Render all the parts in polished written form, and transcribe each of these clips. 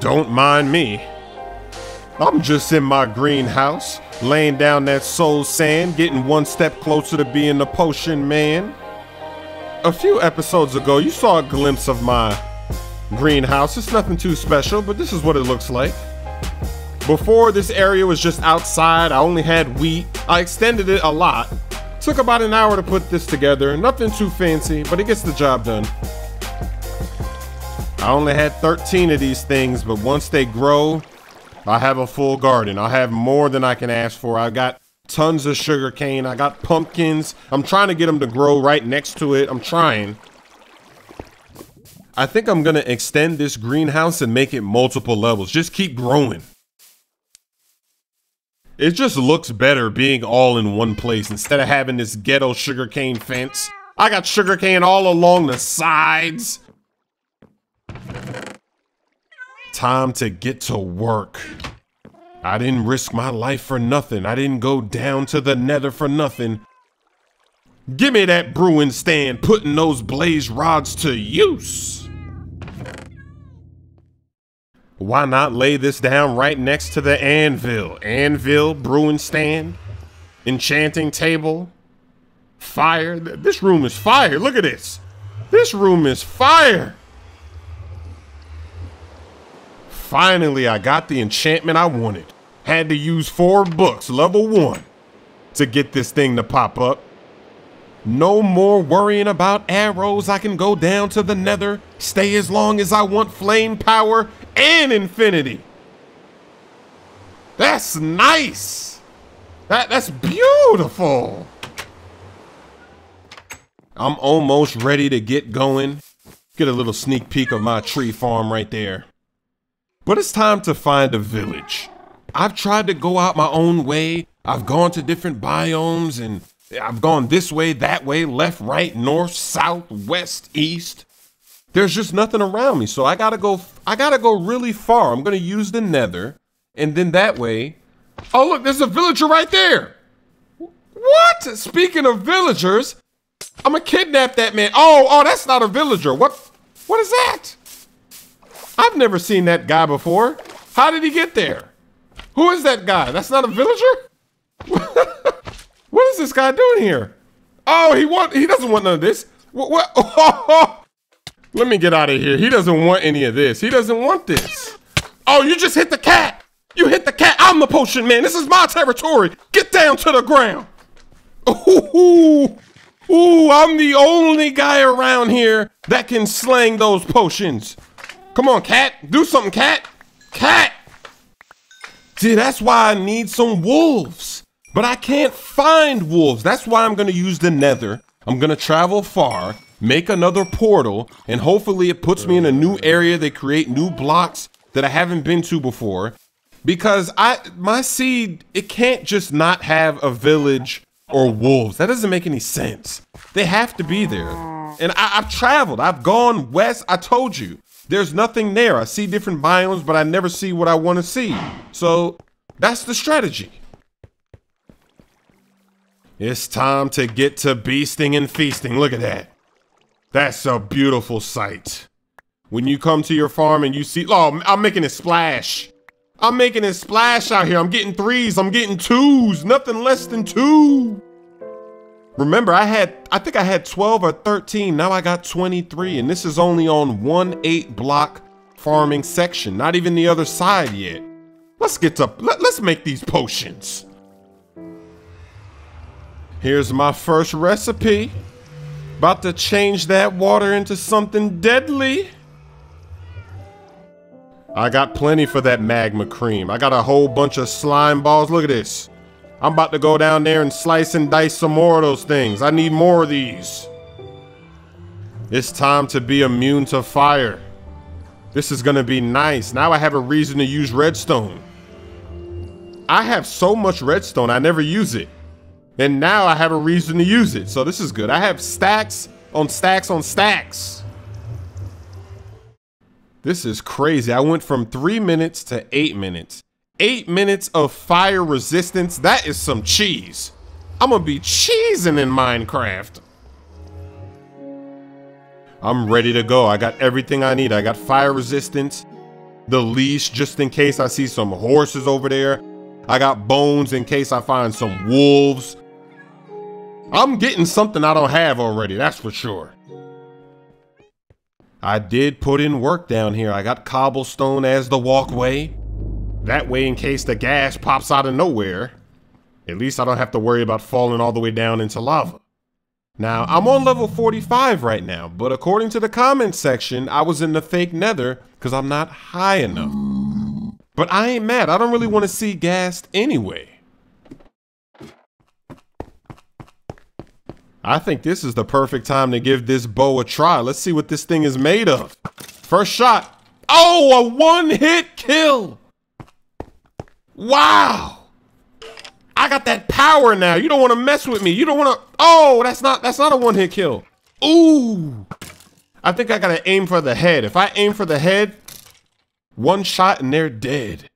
Don't mind me. I'm just in my greenhouse, laying down that soul sand, getting one step closer to being the potion man. A few episodes ago, you saw a glimpse of my greenhouse. It's nothing too special, but this is what it looks like. Before, this area was just outside. I only had wheat. I extended it a lot. Took about an hour to put this together. Nothing too fancy, but it gets the job done. I only had 13 of these things, but once they grow, I have a full garden. I have more than I can ask for. I got tons of sugar cane. I got pumpkins. I'm trying to get them to grow right next to it. I'm trying. I think I'm going to extend this greenhouse and make it multiple levels. Just keep growing. It just looks better being all in one place instead of having this ghetto sugarcane fence. I got sugarcane all along the sides. Time to get to work. I didn't risk my life for nothing. I didn't go down to the Nether for nothing. Give me that brewing stand, putting those blaze rods to use. Why not lay this down right next to the anvil? Anvil, brewing stand, enchanting table, fire. This room is fire. Look at this. This room is fire. Finally, I got the enchantment I wanted. Had to use 4 books, level 1, to get this thing to pop up. No more worrying about arrows. I can go down to the Nether, stay as long as I want, flame power and infinity. That's nice. That's beautiful. I'm almost ready to get going. Get a little sneak peek of my tree farm right there. But it's time to find a village. I've tried to go out my own way. I've gone to different biomes and I've gone this way, that way, left, right, north, south, west, east. There's just nothing around me. So I gotta go really far. I'm gonna use the Nether and then that way. Oh, look, there's a villager right there. What? Speaking of villagers, I'm gonna kidnap that man. Oh, that's not a villager. What is that? I've never seen that guy before. How did he get there? Who is that guy? That's not a villager? What is this guy doing here? Oh, he doesn't want none of this. What? Oh, let me get out of here. He doesn't want any of this. He doesn't want this. Oh, you just hit the cat. You hit the cat. I'm the potion man. This is my territory. Get down to the ground. Ooh, I'm the only guy around here that can slang those potions. Come on, cat. Do something, cat. Cat. See, that's why I need some wolves. But I can't find wolves. That's why I'm going to use the Nether. I'm going to travel far, make another portal, and hopefully it puts me in a new area. They create new blocks that I haven't been to before. Because my seed, it can't just not have a village or wolves. That doesn't make any sense. They have to be there. And I've traveled. I've gone west. I told you. There's nothing there. I see different biomes, but I never see what I want to see. So that's the strategy. It's time to get to beasting and feasting. Look at that. That's a beautiful sight. When you come to your farm and you see, oh, I'm making it splash. I'm making it splash out here. I'm getting 3s. I'm getting 2s. Nothing less than 2. Remember, I think I had 12 or 13. Now I got 23, and this is only on 1 8-block farming section. Not even the other side yet. Let's make these potions. Here's my first recipe. About to change that water into something deadly. I got plenty for that magma cream. I got a whole bunch of slime balls. Look at this. I'm about to go down there and slice and dice some more of those things. I need more of these. It's time to be immune to fire. This is going to be nice. Now I have a reason to use redstone. I have so much redstone, I never use it. And now I have a reason to use it. So this is good. I have stacks on stacks on stacks. This is crazy. I went from 3 minutes to 8 minutes. 8 minutes of fire resistance. That is some cheese. I'm gonna be cheesing in Minecraft. I'm ready to go. I got everything I need. I got fire resistance. the leash just in case I see some horses over there. I got bones in case I find some wolves. I'm getting something I don't have already, that's for sure. I did put in work down here. I got cobblestone as the walkway. That way, in case the gas pops out of nowhere, at least I don't have to worry about falling all the way down into lava. Now, I'm on level 45 right now, but according to the comment section, I was in the fake nether because I'm not high enough. But I ain't mad. I don't really want to see Ghast anyway. I think this is the perfect time to give this bow a try. Let's see what this thing is made of. First shot. Oh, a one-hit kill. Wow. I got that power now. You don't want to mess with me. You don't want to. Oh, that's not a one-hit kill. Ooh. I think I got to aim for the head. If I aim for the head, one shot and they're dead.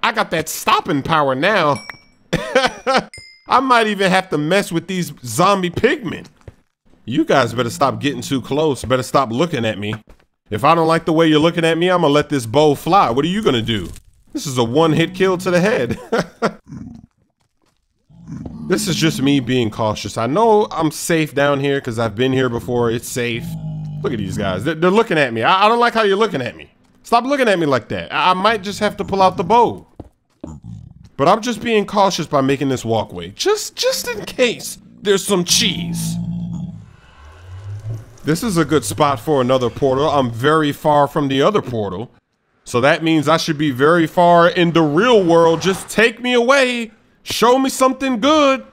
I got that stopping power now. I might even have to mess with these zombie pigmen. You guys better stop getting too close. Better stop looking at me. If I don't like the way you're looking at me, I'm gonna let this bow fly. What are you gonna do? This is a one-hit kill to the head. This is just me being cautious. I know I'm safe down here because I've been here before. It's safe. Look at these guys. They're looking at me. I don't like how you're looking at me. Stop looking at me like that. I might just have to pull out the bow. But I'm just being cautious by making this walkway. Just in case there's some cheese. This is a good spot for another portal. I'm very far from the other portal. So that means I should be very far in the real world. Just take me away. Show me something good.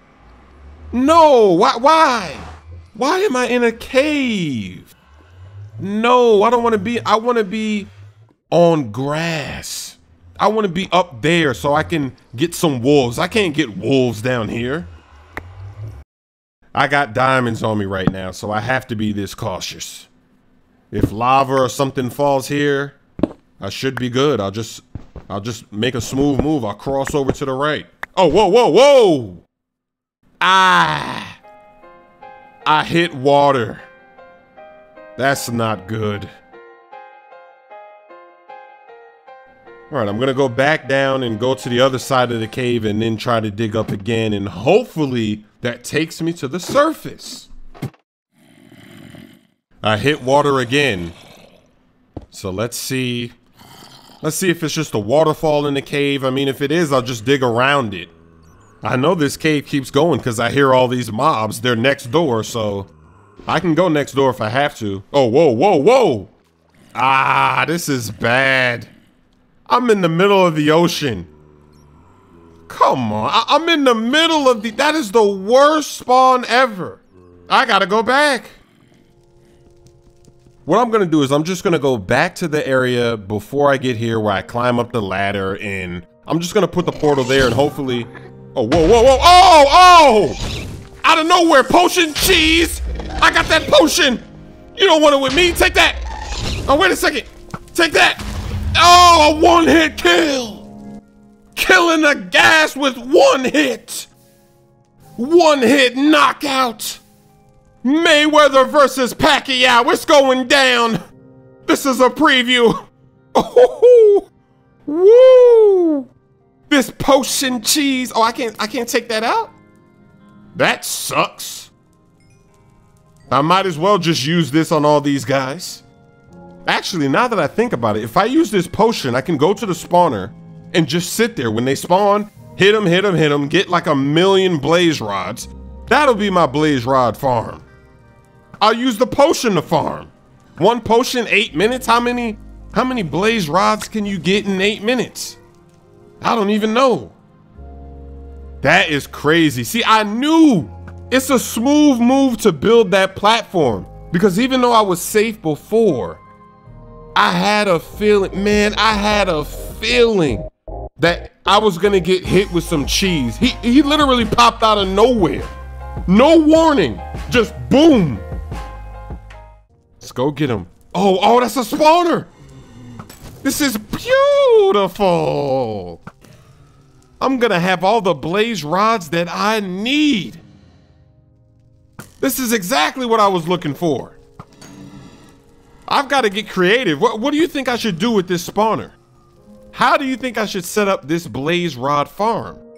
No, why? Why am I in a cave? No, I don't want to be. I want to be on grass. I want to be up there so I can get some wolves. I can't get wolves down here. I got diamonds on me right now, so I have to be this cautious. If lava or something falls here, I should be good. I'll just make a smooth move. I'll cross over to the right. Oh, whoa, whoa, whoa. Ah, I hit water. That's not good. All right, I'm going to go back down and go to the other side of the cave and then try to dig up again. And hopefully that takes me to the surface. I hit water again. So let's see. Let's see if it's just a waterfall in the cave. I mean, if it is, I'll just dig around it. I know this cave keeps going because I hear all these mobs. They're next door, so I can go next door if I have to. Oh, whoa, whoa, whoa. Ah, this is bad. I'm in the middle of the ocean. Come on. I'm in the middle of the... That is the worst spawn ever. I gotta go back. What I'm going to do is I'm just going to go back to the area before I get here where I climb up the ladder, and I'm just going to put the portal there and hopefully... Oh, whoa, whoa, whoa. Oh, oh! Out of nowhere, potion cheese. I got that potion. You don't want it with me. Take that. Oh, wait a second. Take that. Oh, a one-hit kill. Killing a gas with one hit. One-hit knockout. Mayweather versus Pacquiao, it's going down. This is a preview. Oh, woo! This potion cheese. Oh, I can't take that out. That sucks. I might as well just use this on all these guys. Actually, now that I think about it, if I use this potion, I can go to the spawner and just sit there. When they spawn, hit them, hit them, hit them. Get like a million blaze rods. That'll be my blaze rod farm. I'll use the potion to farm. One potion, 8 minutes. How many blaze rods can you get in 8 minutes? I don't even know. That is crazy. See, I knew it's a smooth move to build that platform because even though I was safe before, I had a feeling, man, I had a feeling that I was gonna get hit with some cheese. He literally popped out of nowhere. No warning, just boom. Let's go get him. Oh, oh, that's a spawner. This is beautiful. I'm gonna have all the blaze rods that I need. This is exactly what I was looking for. I've got to get creative. What do you think I should do with this spawner? How do you think I should set up this Blaze Rod farm?